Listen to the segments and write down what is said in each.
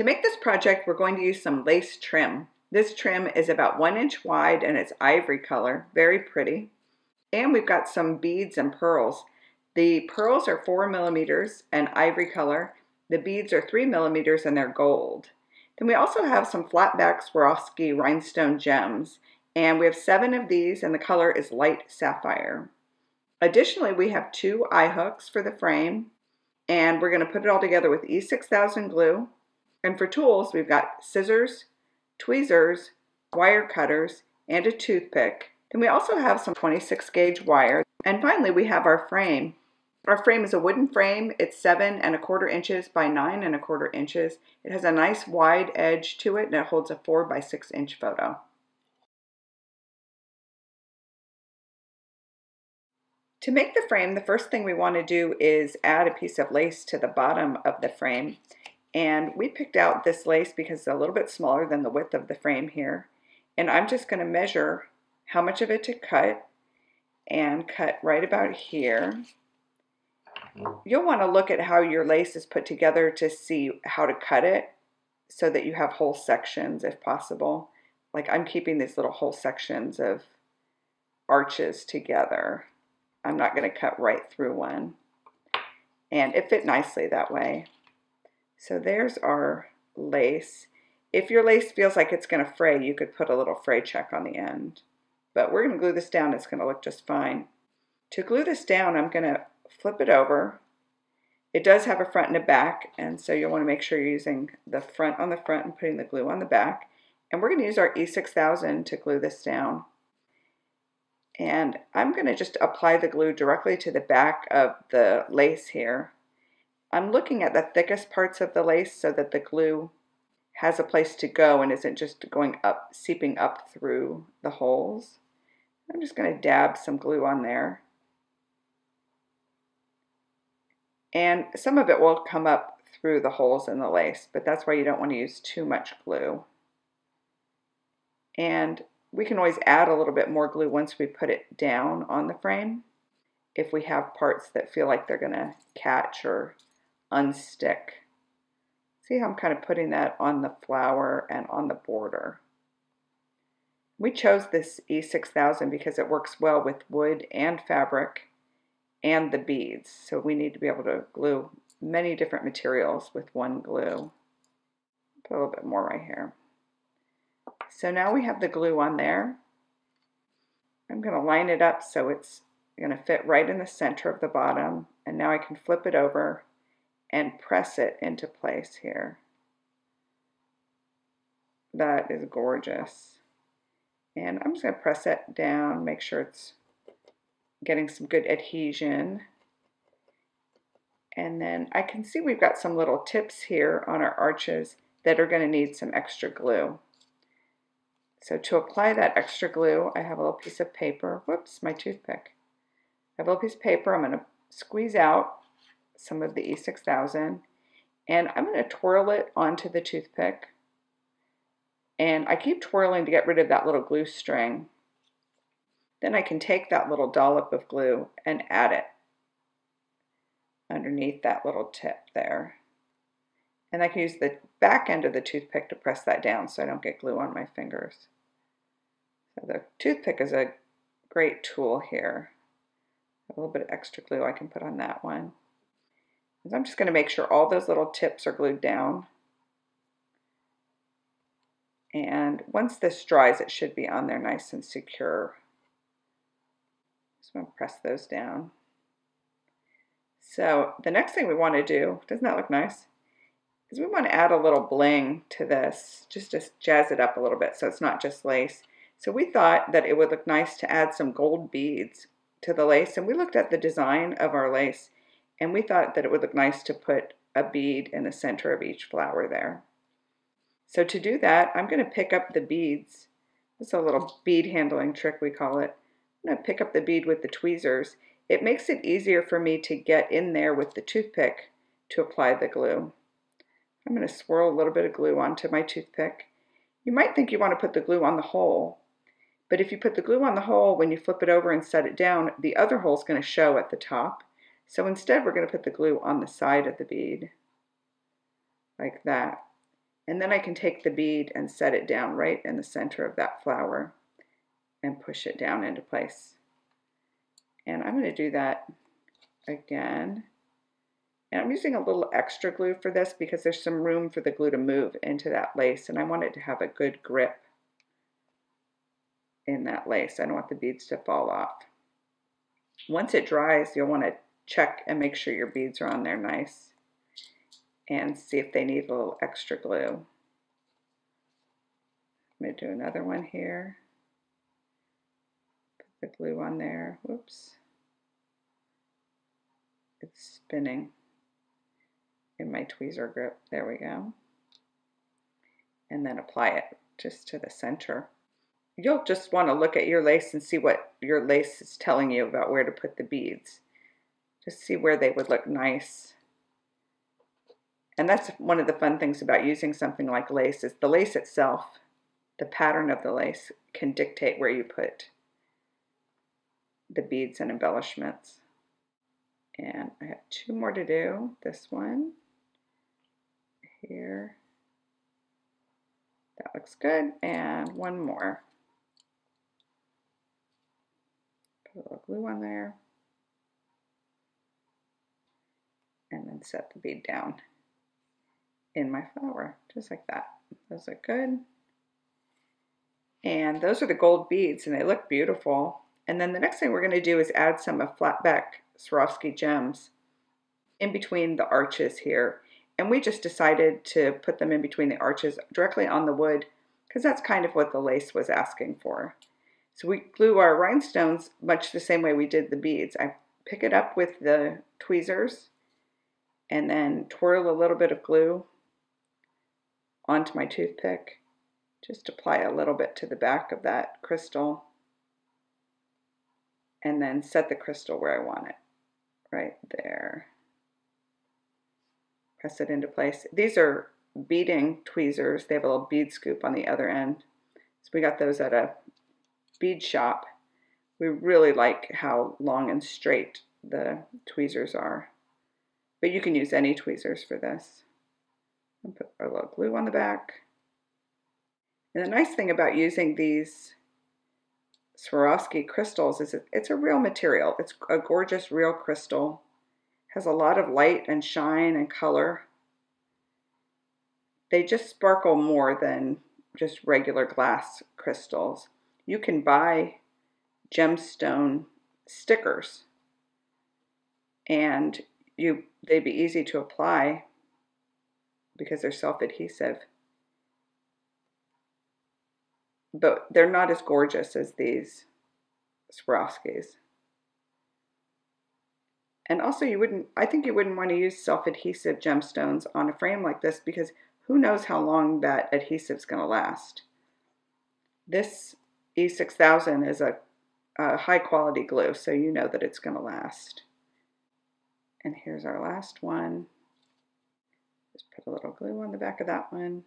To make this project, we're going to use some lace trim. This trim is about 1 inch wide and it's ivory color, very pretty. And we've got some beads and pearls. The pearls are 4 millimeters and ivory color. The beads are 3 millimeters and they're gold. Then we also have some flatback Swarovski rhinestone gems, and we have 7 of these and the color is light sapphire. Additionally, we have 2 eye hooks for the frame, and we're going to put it all together with E6000 glue. And for tools, we've got scissors, tweezers, wire cutters, and a toothpick. Then we also have some 26 gauge wire. And finally, we have our frame. Our frame is a wooden frame. It's 7 1/4 inches by 9 1/4 inches. It has a nice wide edge to it, and it holds a 4 by 6 inch photo. To make the frame, the first thing we want to do is add a piece of lace to the bottom of the frame. And we picked out this lace because it's a little bit smaller than the width of the frame here. And I'm just going to measure how much of it to cut, and cut right about here. You'll want to look at how your lace is put together to see how to cut it so that you have whole sections if possible. Like I'm keeping these little whole sections of arches together. I'm not going to cut right through one. And it fit nicely that way. So there's our lace. If your lace feels like it's going to fray, you could put a little fray check on the end. But we're going to glue this down. It's going to look just fine. To glue this down, I'm going to flip it over. It does have a front and a back, and so you'll want to make sure you're using the front on the front and putting the glue on the back. And we're going to use our E6000 to glue this down. And I'm going to just apply the glue directly to the back of the lace here. I'm looking at the thickest parts of the lace so that the glue has a place to go and isn't just going up, seeping up through the holes. I'm just going to dab some glue on there. And some of it will come up through the holes in the lace, but that's why you don't want to use too much glue. And we can always add a little bit more glue once we put it down on the frame if we have parts that feel like they're going to catch or unstick. See how I'm kind of putting that on the flower and on the border. We chose this E6000 because it works well with wood and fabric and the beads. So we need to be able to glue many different materials with one glue. Put a little bit more right here. So now we have the glue on there. I'm going to line it up so it's going to fit right in the center of the bottom. And now I can flip it over and press it into place here. That is gorgeous. And I'm just going to press it down, make sure it's getting some good adhesion. And then I can see we've got some little tips here on our arches that are going to need some extra glue. So to apply that extra glue, I have a little piece of paper. Whoops, my toothpick. I have a little piece of paper. I'm going to squeeze out some of the E6000, and I'm going to twirl it onto the toothpick, and I keep twirling to get rid of that little glue string. Then I can take that little dollop of glue and add it underneath that little tip there, and I can use the back end of the toothpick to press that down so I don't get glue on my fingers. So the toothpick is a great tool here. A little bit of extra glue I can put on that one. I'm just going to make sure all those little tips are glued down. And once this dries, it should be on there nice and secure. Just want to press those down. So the next thing we want to do, doesn't that look nice? Is we want to add a little bling to this, just jazz it up a little bit so it's not just lace. So we thought that it would look nice to add some gold beads to the lace, and we looked at the design of our lace. And we thought that it would look nice to put a bead in the center of each flower there. So to do that, I'm going to pick up the beads. It's a little bead handling trick, we call it. I'm going to pick up the bead with the tweezers. It makes it easier for me to get in there with the toothpick to apply the glue. I'm going to swirl a little bit of glue onto my toothpick. You might think you want to put the glue on the hole, but if you put the glue on the hole, when you flip it over and set it down, the other hole is going to show at the top. So instead, we're going to put the glue on the side of the bead, like that. And then I can take the bead and set it down right in the center of that flower and push it down into place. And I'm going to do that again. And I'm using a little extra glue for this because there's some room for the glue to move into that lace, and I want it to have a good grip in that lace. I don't want the beads to fall off. Once it dries, you'll want to check and make sure your beads are on there nice and see if they need a little extra glue. I'm going to do another one here. Put the glue on there. Whoops. It's spinning in my tweezer grip. There we go. And then apply it just to the center. You'll just want to look at your lace and see what your lace is telling you about where to put the beads. Just see where they would look nice. And that's one of the fun things about using something like lace is the lace itself, the pattern of the lace, can dictate where you put the beads and embellishments. And I have two more to do. This one here. That looks good. And one more. Put a little glue on there. And then set the bead down in my flower, just like that. Those look good. And those are the gold beads, and they look beautiful. And then the next thing we're going to do is add some of Flatback Swarovski gems in between the arches here. And we just decided to put them in between the arches directly on the wood because that's kind of what the lace was asking for. So we glue our rhinestones much the same way we did the beads. I pick it up with the tweezers and then twirl a little bit of glue onto my toothpick. Just apply a little bit to the back of that crystal and then set the crystal where I want it, right there. Press it into place. These are beading tweezers. They have a little bead scoop on the other end. So we got those at a bead shop. We really like how long and straight the tweezers are, but you can use any tweezers for this. I'll put a little glue on the back. And the nice thing about using these Swarovski crystals is it's a real material. It's a gorgeous real crystal. Has a lot of light and shine and color. They just sparkle more than just regular glass crystals. You can buy gemstone stickers and they'd be easy to apply because they're self-adhesive. But they're not as gorgeous as these Swarovskis. And also I think you wouldn't want to use self-adhesive gemstones on a frame like this because who knows how long that adhesive's going to last. This E6000 is a high quality glue, so you know that it's going to last. And here's our last one. Just put a little glue on the back of that one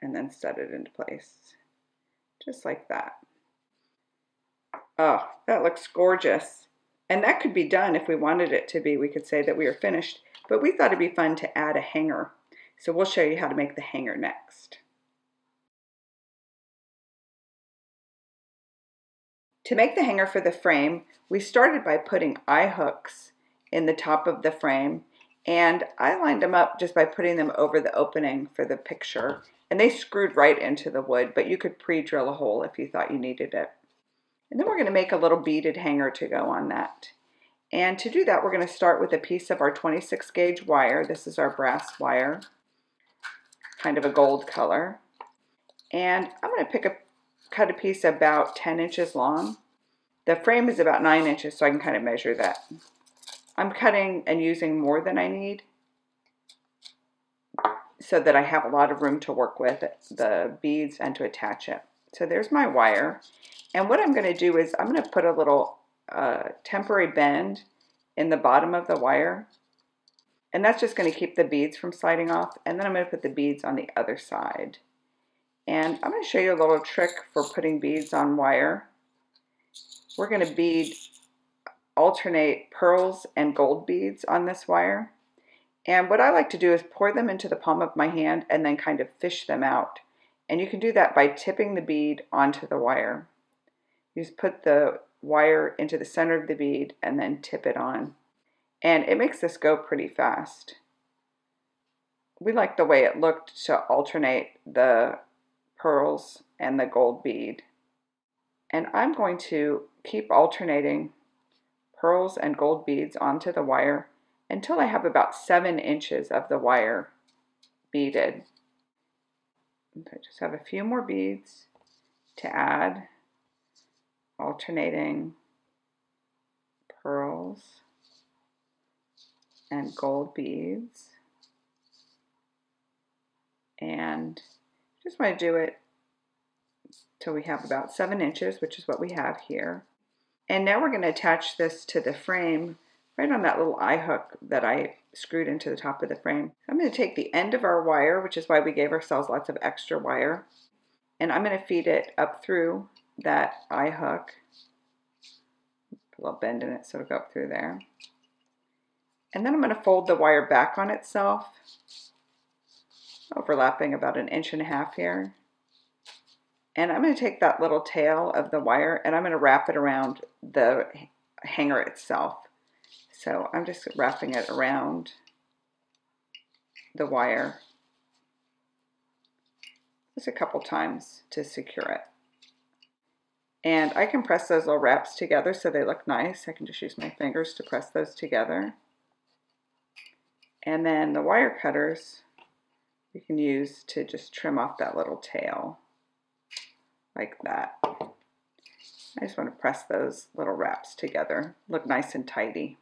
and then set it into place. Just like that. Oh, that looks gorgeous. And that could be done if we wanted it to be. We could say that we are finished, but we thought it'd be fun to add a hanger. So we'll show you how to make the hanger next. To make the hanger for the frame, we started by putting eye hooks in the top of the frame, and I lined them up just by putting them over the opening for the picture. And they screwed right into the wood, but you could pre-drill a hole if you thought you needed it. And then we're going to make a little beaded hanger to go on that. And to do that, we're going to start with a piece of our 26 gauge wire. This is our brass wire, kind of a gold color. And I'm going to cut a piece about 10 inches long. The frame is about 9 inches, so I can kind of measure that. I'm cutting and using more than I need, so that I have a lot of room to work with the beads and to attach it. So there's my wire. And what I'm going to do is I'm going to put a little temporary bend in the bottom of the wire. And that's just going to keep the beads from sliding off. And then I'm going to put the beads on the other side. And I'm going to show you a little trick for putting beads on wire. We're going to alternate pearls and gold beads on this wire. And what I like to do is pour them into the palm of my hand and then kind of fish them out. And you can do that by tipping the bead onto the wire. You just put the wire into the center of the bead and then tip it on. And it makes this go pretty fast. We liked the way it looked to alternate the pearls and the gold bead. And I'm going to keep alternating pearls and gold beads onto the wire until I have about 7 inches of the wire beaded. I just have a few more beads to add, alternating pearls and gold beads. And just want to do it till we have about 7 inches, which is what we have here. And now we're going to attach this to the frame right on that little eye hook that I screwed into the top of the frame. I'm going to take the end of our wire, which is why we gave ourselves lots of extra wire, and I'm going to feed it up through that eye hook. Put a little bend in it so it'll go up through there. And then I'm going to fold the wire back on itself, overlapping about 1.5 inches here. And I'm going to take that little tail of the wire and I'm going to wrap it around the hanger itself. So I'm just wrapping it around the wire just a couple times to secure it. And I can press those little wraps together so they look nice. I can just use my fingers to press those together. And then the wire cutters we can use to just trim off that little tail like that. I just want to press those little wraps together, look nice and tidy.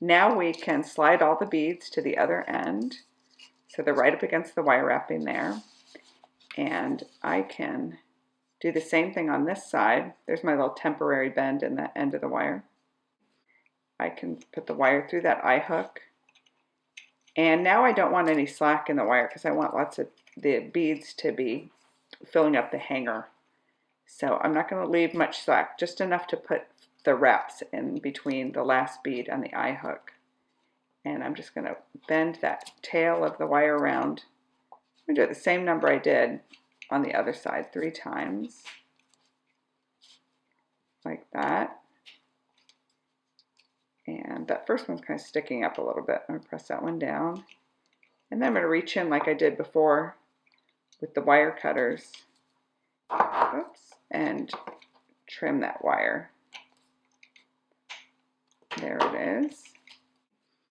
Now we can slide all the beads to the other end so they're right up against the wire wrapping there. And I can do the same thing on this side. There's my little temporary bend in the end of the wire. I can put the wire through that eye hook. And now I don't want any slack in the wire because I want lots of the beads to be filling up the hanger. So I'm not going to leave much slack, just enough to put the wraps in between the last bead and the eye hook. And I'm just going to bend that tail of the wire around. I'm going to do it the same number I did on the other side, 3 times. Like that. And that first one's kind of sticking up a little bit. I'm going to press that one down. And then I'm going to reach in like I did before with the wire cutters. Oops. And trim that wire. There it is.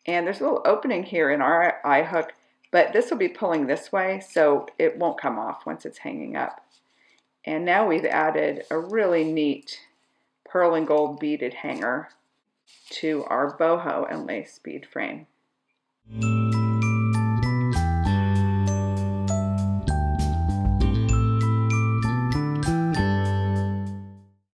And there's a little opening here in our eye hook, but this will be pulling this way, so it won't come off once it's hanging up. And now we've added a really neat pearl and gold beaded hanger to our boho and lace bead frame.